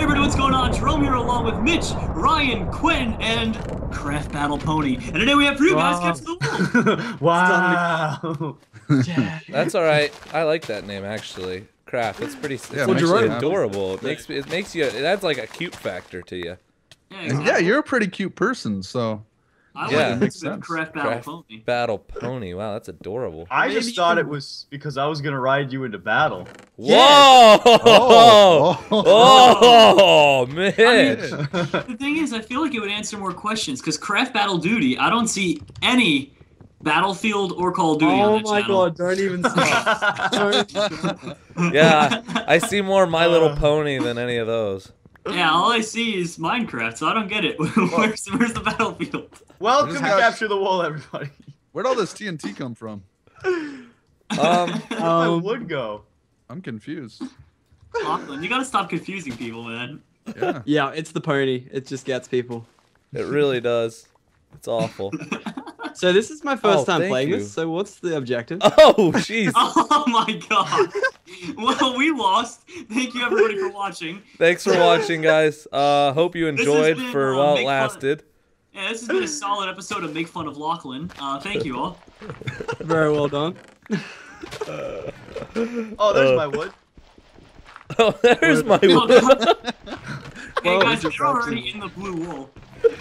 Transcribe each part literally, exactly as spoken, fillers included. Hey everybody, what's going on? Jerome here along with Mitch, Ryan, Quinn, and Craft Battle Pony. And today we have for you wow. guys, Catch the Wolf. Wow. Yeah. That's all right. I like that name actually. Craft. It's pretty it's yeah, it actually adorable. It makes it makes you it adds like a cute factor to you. Yeah, exactly. Yeah, you're a pretty cute person, so I yeah, like the Craft Battle Craft Pony. Battle Pony. Wow, that's adorable. I Maybe just thought can... it was because I was gonna ride you into battle. Whoa! Yes. Oh. Oh. Oh man! I mean, the thing is, I feel like it would answer more questions because Craft Battle Duty. I don't see any Battlefield or Call of Duty. Oh on my channel. God! Don't even stop. Don't. Yeah, I see more My Little Pony than any of those. Yeah, all I see is Minecraft, so I don't get it. where's, where's the battlefield? Welcome to Capture the Wall, everybody. Where'd all this T N T come from? um, I would go. I'm confused. Lachlan, you gotta stop confusing people, man. Yeah. Yeah, it's the pony. It just gets people. It really does. It's awful. So this is my first oh, time playing you. this, so what's the objective? Oh, jeez. Oh, my God. Well, we lost. Thank you, everybody, for watching. Thanks for watching, guys. Uh, hope you enjoyed been, for uh, while it lasted. Of, yeah, this has been a solid episode of Make Fun of Lachlan. Uh, thank you all. Very well done. Uh, oh, there's uh, my wood. Oh, there's my wood. Hey, guys, they're already in the blue wool.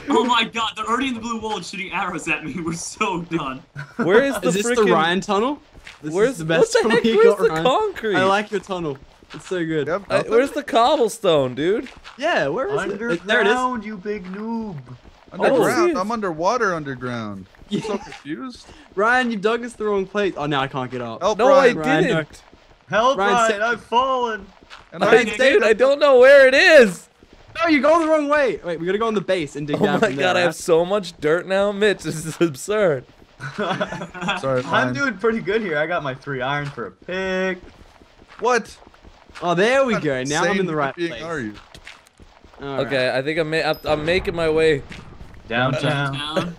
Oh my God, they're already in the blue wall and shooting arrows at me. We're so done. Where is the Is this frickin... the Ryan tunnel? This where's is the best what the heck? Where's got the Ryan? concrete? I like your tunnel. It's so good. Yep, I, where's the cobblestone, dude? Yeah, where is underground, it? Underground, there it is. You big noob. Underground. Oh, I'm underwater underground. I'm so confused. Ryan, you dug us the wrong place. Oh, now I can't get up. Help, no, Ryan, I Ryan, didn't. No. Help, Ryan, Ryan I've fallen. And I, dude, I don't know where it is. No, you're going the wrong way. Wait, we gotta go on the base and dig oh down. Oh my from there, God, right? I have so much dirt now, Mitch. This is absurd. Sorry, I'm doing pretty good here. I got my three iron for a pick. What? Oh, there we That's go. Now I'm in the right place. Are you? All okay, right. I think I'm, ma I'm making my way downtown. downtown.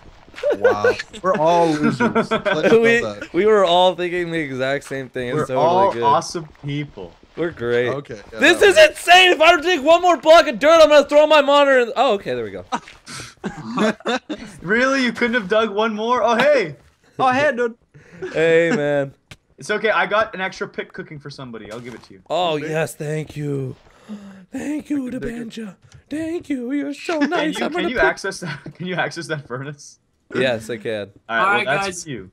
Wow, we're all losers. we, we were all thinking the exact same thing. We're it's totally all good. awesome people. We're great. Okay. Yeah, this is works. insane. If I were to dig one more block of dirt, I'm gonna throw my monitor. In... Oh, okay. There we go. Really? You couldn't have dug one more? Oh, hey. Oh, hey, dude. Hey, man. It's okay. I got an extra pick cooking for somebody. I'll give it to you. Oh Thanks. yes, thank you. Thank you, Debanja. Thank you. You're so nice. Can you, can you pick... access that? Can you access that furnace? Yes, I can. All right, All right well, guys. That's you.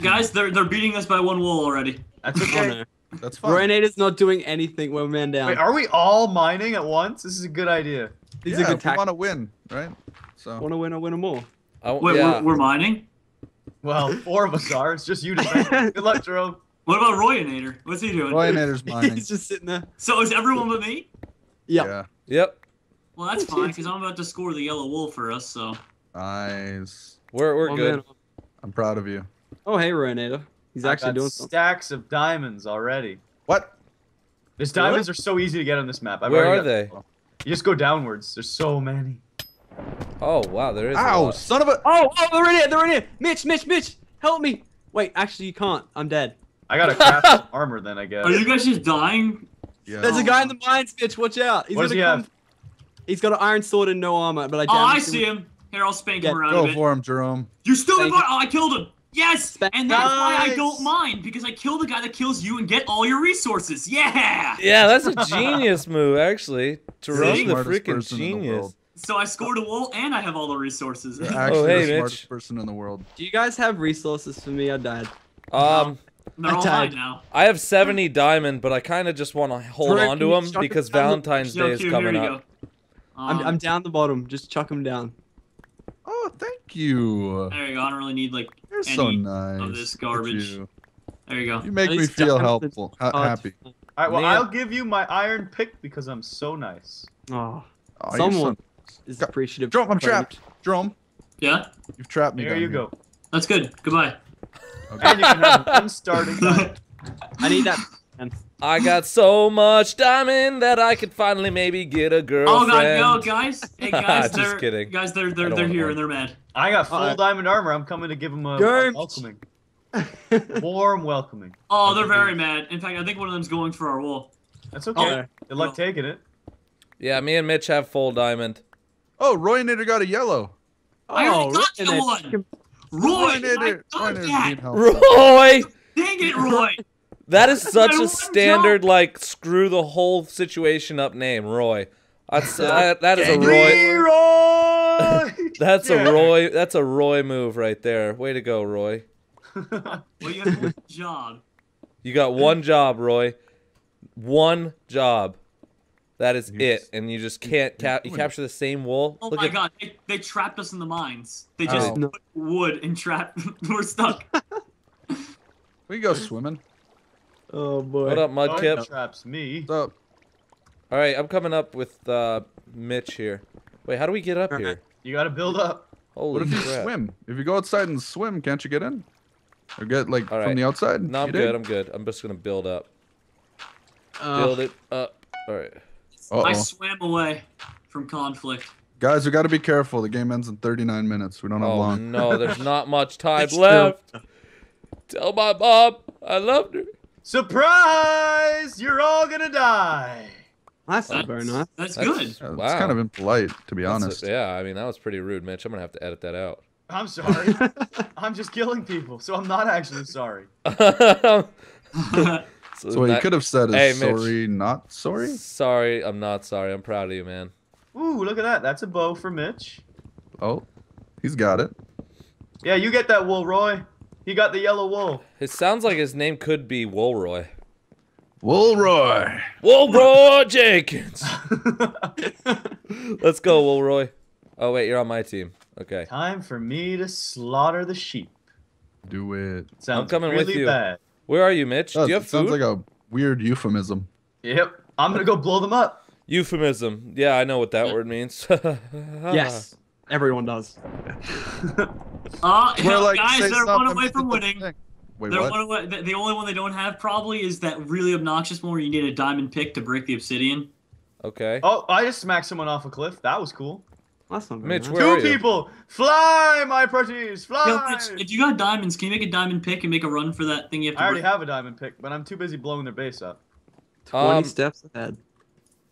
Guys, they're they're beating us by one wool already. That's okay. That's fine. Royanator's not doing anything when we're man down. Wait, are we all mining at once? This is a good idea. These yeah, are good we want to win, right? So want to win or win or more. I, Wait, yeah. we're, we're mining? Well, four of us are. It's just you deciding. Good luck, Jerome. What about Royanator? What's he doing? Royanator's mining. He's just sitting there. So is everyone but me? Yep. Yeah. Yep. Well, that's fine, because I'm about to score the yellow wool for us, so. Nice. We're, we're oh, good. Man. I'm proud of you. Oh, hey, Royanator. He's actually doing something. Stacks of diamonds already. What? These diamonds are so easy to get on this map. I've Where are they? Them. You just go downwards. There's so many. Oh wow, there is. Ow, son of a! Oh, oh, they're in here. They're in here. Mitch, Mitch, Mitch, help me! Wait, actually, you can't. I'm dead. I gotta craft some armor then, I guess. Are you guys just dying? Yeah. There's a guy in the mines, Mitch. Watch out. He's what does he come... have? He's got an iron sword and no armor, but I. Oh, I see him. Here, I'll spank yeah, him around. Go a bit. for him, Jerome. You still in my? Oh, I killed him. Yes, Spencer. And that's why I don't mind, because I kill the guy that kills you and get all your resources. Yeah! Yeah, that's a genius move, actually. Jerome's the freaking genius. The so I scored a wool and I have all the resources. You're actually oh, hey, the smartest Mitch. person in the world. Do you guys have resources for me? I died. Um, no, I died now. I have seventy diamond, but I kind of just want to hold Jerome, on to them because Valentine's Day is coming up. Um, I'm, I'm down the bottom. Just chuck them down. Oh, thank you. There you go. I don't really need like You're any so nice. of this garbage. You. There you go. You make me feel helpful, ha happy. All right, well, Man. I'll give you my iron pick because I'm so nice. Oh, oh someone so... is appreciative. Drum, I'm trapped. Drum. Yeah. You've trapped me. There you here. go. That's good. Goodbye. Okay. And you can have one starting. I need that. I got so much diamond that I could finally maybe get a girlfriend. Oh God, no, guys! Hey guys, they're just kidding. Guys, they're they're they're here and they're mad. I got full uh, diamond armor. I'm coming to give them a, a welcoming, warm welcoming. Oh, they're very mad. In fact, I think one of them's going for our wool. That's okay. Good luck taking it. Yeah, me and Mitch have full diamond. Oh, Royanator got a yellow. Oh, I already got the one. Roy, Royanator, I got that. Roy! Dang it, Roy! That is such a standard, job. like, screw the whole situation up name, Roy. That's, uh, that is a Roy. That's yeah. a Roy. That's a Roy move right there. Way to go, Roy. Well, you have one job. You got one job, Roy. One job. That is You're it, just, and you just can't cap you capture the same wool. Oh Look my at god, they, they trapped us in the mines. They just oh. put wood and trapped. We're stuck. We go swimming. Oh boy. What up, Mudkip? Oh, traps me. What's up? All right, I'm coming up with uh, Mitch here. Wait, how do we get up here? You gotta build up. Holy crap. What if you swim? If you go outside and swim, can't you get in? Or get like All right. from the outside? No, I'm good. In? I'm good. I'm just gonna build up. Uh, build it up. All right. Uh-oh. I swam away from conflict. Guys, we got to be careful. The game ends in thirty-nine minutes. We don't have oh, long. No, there's not much time left. True. Tell my mom I loved her. Surprise! You're all going to die. That's not very nice. That's good. That's, yeah, wow. that's kind of impolite, to be that's honest. A, yeah, I mean, that was pretty rude, Mitch. I'm going to have to edit that out. I'm sorry. I'm just killing people, so I'm not actually sorry. So, so what you could have said is hey, sorry, Mitch. not sorry? Sorry, I'm not sorry. I'm proud of you, man. Ooh, look at that. That's a bow for Mitch. Oh, he's got it. Yeah, you get that wool, Roy. He got the yellow wool. It sounds like his name could be Woolroy. Woolroy. Woolroy Jenkins. Let's go, Woolroy. Oh, wait, you're on my team. Okay. Time for me to slaughter the sheep. Do it. Sounds I'm coming really with you. Bad. Where are you, Mitch? Does, Do you have it food? Sounds like a weird euphemism. Yep. I'm going to go blow them up. Euphemism. Yeah, I know what that word means. Yes. Everyone does. uh, We're like, guys, they're one away from winning. Wait, they're what? One away. The, the only one they don't have probably is that really obnoxious one where you need a diamond pick to break the obsidian. Okay. Oh, I just smacked someone off a cliff. That was cool. That's not Mitch, nice. where Two are you? people! Fly, my pretties! Fly! Yo, Mitch, if you got diamonds, can you make a diamond pick and make a run for that thing you have to I already break? have a diamond pick, but I'm too busy blowing their base up. twenty um, steps ahead.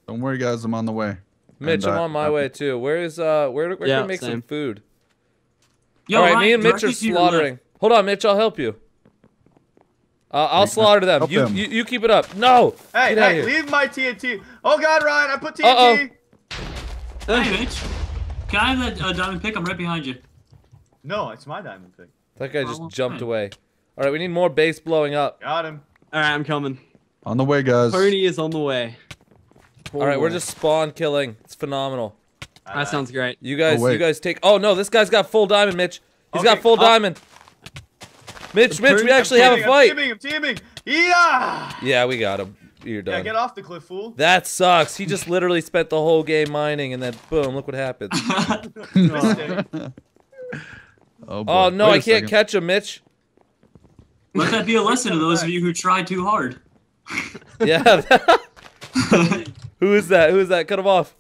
Don't worry, guys. I'm on the way. Mitch, and, uh, I'm on my uh, way, too. Where is, uh, where, where yeah, can we make same. some food? Yo, All right, Ryan, me and Mitch are slaughtering. Hold on, Mitch. I'll help you. Uh, I'll slaughter them. You, them. You, you keep it up. No! Hey, hey, leave my T N T. Oh, God, Ryan, I put T N T. Uh-oh. Hey, Mitch. Can I have that uh, diamond pick? I'm right behind you. No, it's my diamond pick. That guy just jumped away. All right, we need more base blowing up. Got him. All right, I'm coming. On the way, guys. Pony is on the way. All right, we're just spawn killing. It's phenomenal. That right. sounds great. You guys, oh, you guys take. Oh no, this guy's got full diamond, Mitch. He's okay. got full oh. diamond. Mitch, Mitch, we actually teaming, have a fight. I'm teaming, I'm teaming. Yeah. Yeah, we got him. You're done. Yeah, get off the cliff, fool. That sucks. He just literally spent the whole game mining, and then boom, look what happens. oh, oh no, I can't catch him, Mitch. Let that be a lesson to those of you who try too hard. Yeah. Who is that? Who is that? Cut him off.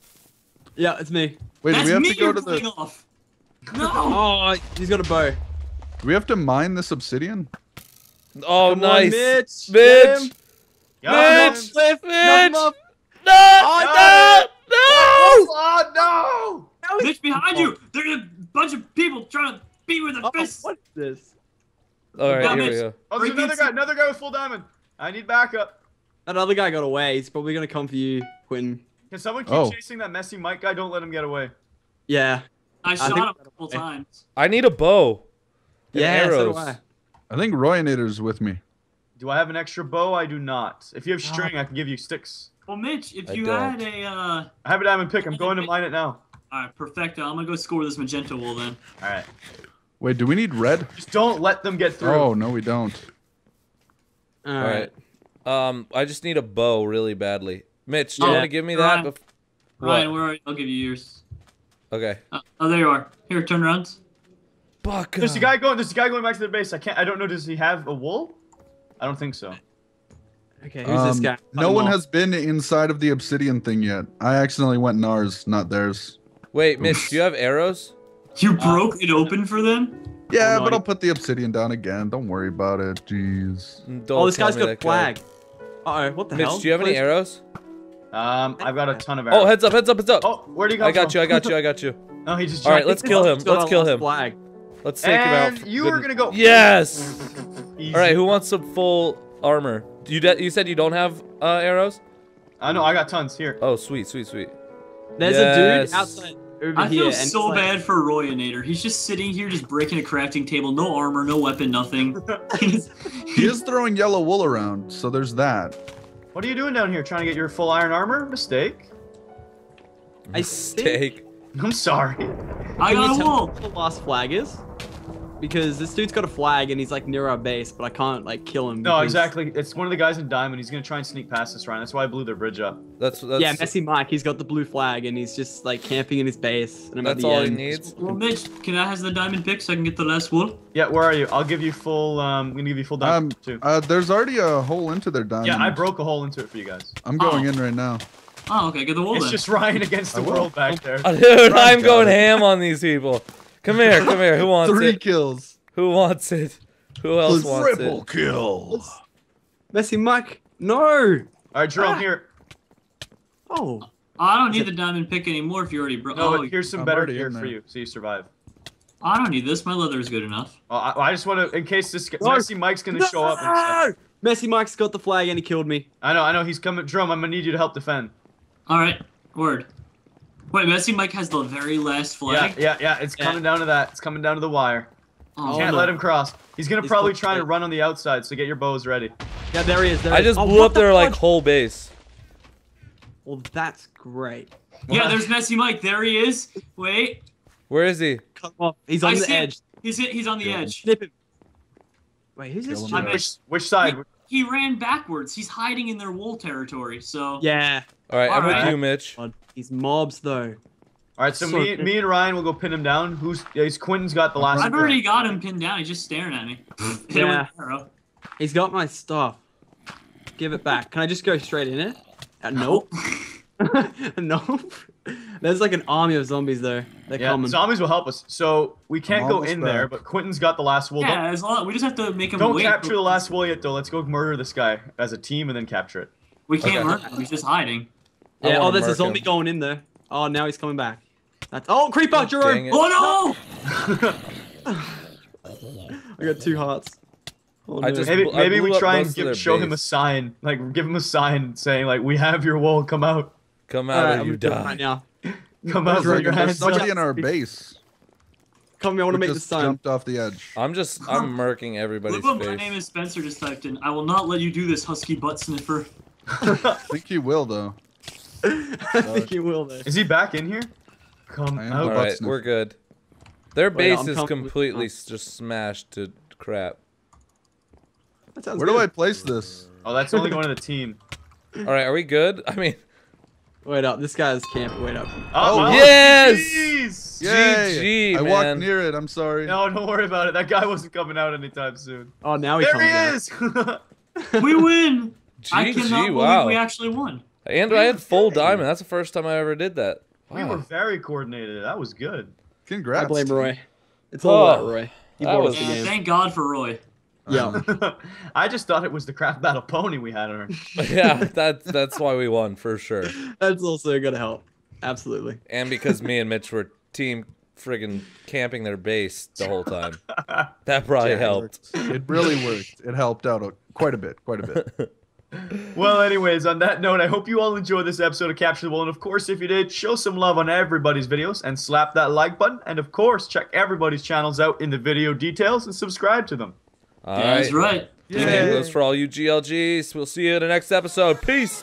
Yeah, it's me. Wait, That's do we have me to go to the? Off. No. Oh, he's got a bow. Do we have to mine this obsidian? Oh, Come nice, on, Mitch. Mitch. Mitch! Mitch! No! No! No! Oh, no! no! Mitch, behind you! There's a bunch of people trying to beat with a fist! Oh, what's this? Alright, here we go. Oh, there's another guy! Another guy with full diamond! I need backup. That other guy got away. He's probably gonna come for you, Quinn. Can someone keep oh. chasing that Messy Mike guy? Don't let him get away. Yeah. I, I shot him a couple times. I need a bow. Yeah, arrows. So do I. I think Royanator's with me. Do I have an extra bow? I do not. If you have string, I can give you sticks. Well, Mitch, if you had a... Uh, I have a diamond pick. I'm going to mine it now. All right, perfecto. I'm going to go score this magenta wool then. All right. Wait, do we need red? Just don't let them get through. Oh, no, we don't. All, All right. right. Um, I just need a bow really badly. Mitch, do yeah. you want to give me Ryan, that? Ryan, where are you? I'll give you yours. Okay. Uh, oh, there you are. Here, turn around. Fuck. There's a guy going. There's a guy going back to the base. I can't. I don't know. Does he have a wool? I don't think so. Okay, who's um, this guy? No one has been inside of the obsidian thing yet. I accidentally went in ours, not theirs. Wait, Mitch, do you have arrows? You broke uh, it open for them? Yeah, oh, no, but I'll put the obsidian down again. Don't worry about it. Jeez. Don't oh, this guy's got a flag. Guy. Uh-oh, what the Mitch, hell? Mitch, do you have Please. any arrows? Um, I've got a ton of arrows. Oh, heads up, heads up, heads up. Oh, where do you go? I got from? you, I got you, I got you. No, he just. All right, let's kill him. Let's kill him. Flag. Let's take and him out. And you were gonna go. Yes. All right, who wants some full armor? You you said you don't have uh, arrows. I uh, know. I got tons here. Oh, sweet, sweet, sweet. There's yes. a dude outside. Over I here, feel so like, bad for Royanator. He's just sitting here, just breaking a crafting table. No armor, no weapon, nothing. he's, he is throwing yellow wool around, so there's that. What are you doing down here? Trying to get your full iron armor? Mistake. Mistake. I'm sorry. I got a wool. What the last flag is? Because this dude's got a flag and he's like near our base, but I can't like kill him. No, exactly. It's one of the guys in Diamond. He's gonna try and sneak past us, Ryan. That's why I blew their bridge up. That's, that's yeah, Messy Mike. He's got the blue flag and he's just like camping in his base. And I'm that's at the all end. he needs. Well, Mitch, can I have the diamond pick so I can get the last wool? Yeah, where are you? I'll give you full. Um, I'm gonna give you full diamond um, too. Uh, there's already a hole into their diamond. Yeah, I broke a hole into it for you guys. I'm going oh. in right now. Oh, okay, get the wool. It's then. just Ryan against the world back there. Oh, dude, I'm going ham on these people. Come here, come here. Who wants Three it? Three kills. Who wants it? Who else the wants triple it? Triple kill. Messy Mike, no. All right, Jerome, ah. here. Oh. oh. I don't Is need it... the diamond pick anymore if you already broke. No, oh, here's some I'm better gear for you, so you survive. I don't need this. My leather is good enough. Oh, I, I just want to, in case this no. Messy Mike's gonna no. show up. And stuff. Messy Mike's got the flag and he killed me. I know, I know. He's coming. Jerome, I'm gonna need you to help defend. All right, word. Wait, Messy Mike has the very last flag? Yeah, yeah, yeah. It's yeah. coming down to that. It's coming down to the wire. Oh, you can't no. let him cross. He's going to probably try to run on the outside, so get your bows ready. Yeah, there he is. There I just is. blew oh, up their, the like, whole base. Well, that's great. What? Yeah, there's Messy Mike. There he is. Wait. Where is he? Well, he's on I the edge. He's, he's on the Kill edge. Him. Wait, who's this? Which, which side? He, he ran backwards. He's hiding in their wool territory, so... Yeah. All right, All I'm right. with you, Mitch. These mobs, though. All right, so, so me, me and Ryan will go pin him down. Who's? He's Quinn's got the last. I've one. already got him pinned down. He's just staring at me. yeah. He's got my stuff. Give it back. Can I just go straight in it? Uh, nope. nope. There's like an army of zombies there. They're yeah, coming. Zombies will help us. So we can't go in back. there, but Quentin's got the last wool. Yeah, as long we just have to make him. Don't wait. capture the last wool yet, though. Let's go murder this guy as a team and then capture it. We can't okay. murder him. He's just hiding. Yeah, oh, there's a zombie him. going in there. Oh, now he's coming back. That's oh, creeper, oh, Jerome! Oh no! I got two hearts. Oh, no. I just, maybe maybe I we try and give, show base. him a sign, like give him a sign saying like, "We have your wool. Come out. Come out, right, or you die." Right now. Come out, Jerome. There's somebody in our base. Come here, I want to make the sign. Jumped off the edge. I'm just, I'm murking everybody's face. My name is Spencer. Just typed in. I will not let you do this, husky butt sniffer. I think you will though. I think he will. Though. Is he back in here? Come out. All right, we're good. Their base Wait, is completely oh. just smashed to crap. Where good. do I place this? Oh, that's only going to the team. All right, are we good? I mean, wait up. This guy's camp. Wait up. Oh, oh yes! Geez. Yay. G G, I man. walked near it. I'm sorry. No, don't worry about it. That guy wasn't coming out anytime soon. Oh, now he there comes he out. is. We win. G G, I cannot wow. believe we actually won. And I had full diamond. That's the first time I ever did that. Wow. We were very coordinated. That was good. Congrats. I blame Roy. It's all oh, about Roy. He brought us the game. Thank God for Roy. Yeah. I just thought it was the Craft Battle Pony we had on. yeah, that, that's why we won, for sure. That's also going to help. Absolutely. And because me and Mitch were team friggin' camping their base the whole time. That probably yeah, helped. It, it really worked. It helped out quite a bit, quite a bit. Well, anyways, on that note, I hope you all enjoyed this episode of Capture the Wolf. And of course, if you did, show some love on everybody's videos and slap that like button. And of course, check everybody's channels out in the video details and subscribe to them. All right. That's right. Yeah. Those for all you G L Gs. We'll see you in the next episode. Peace.